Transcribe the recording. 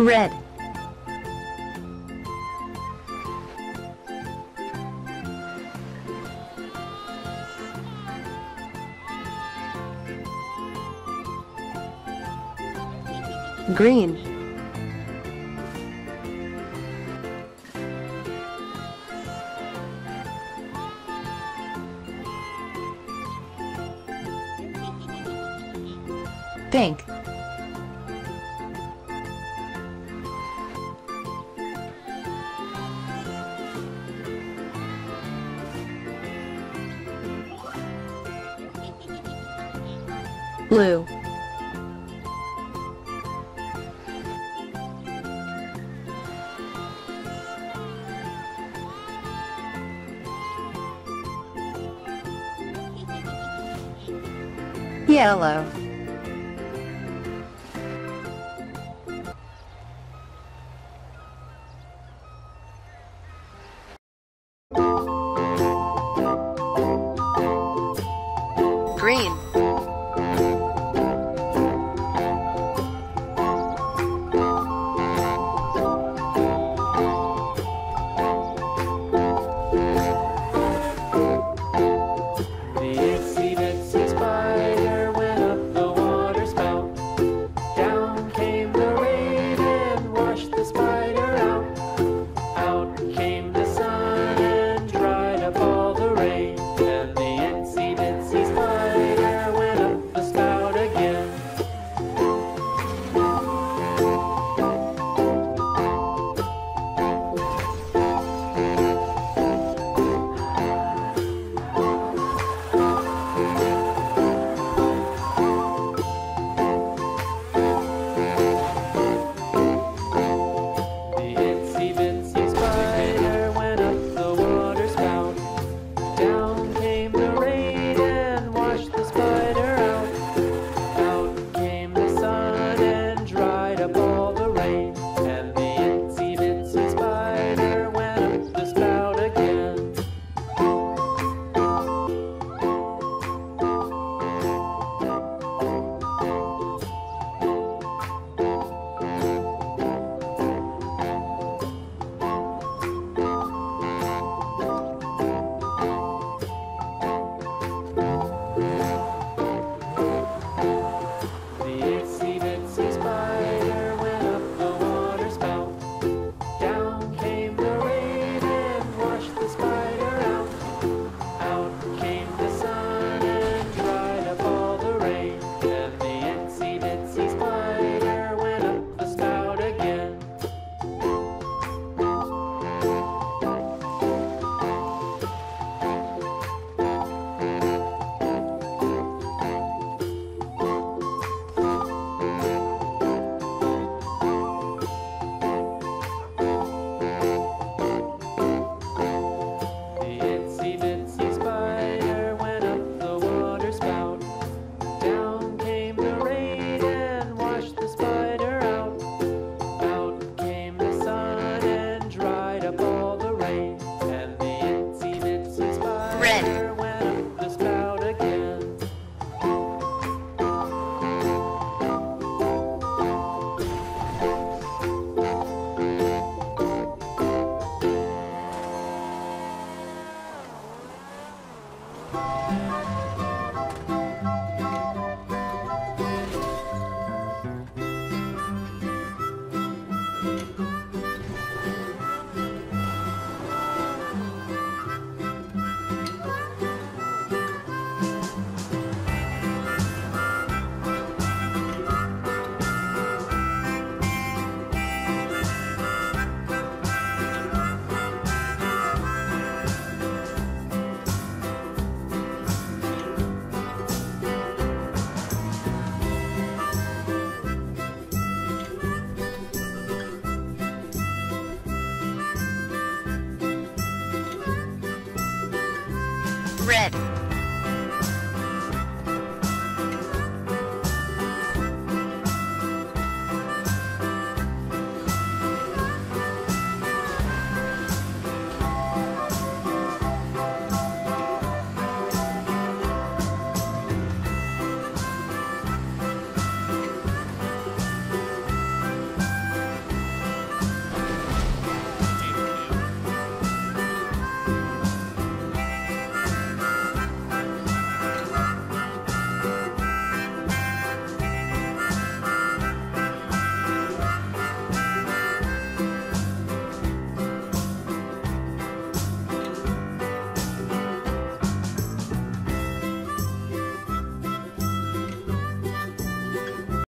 red, green, pink, blue, yellow, green, red.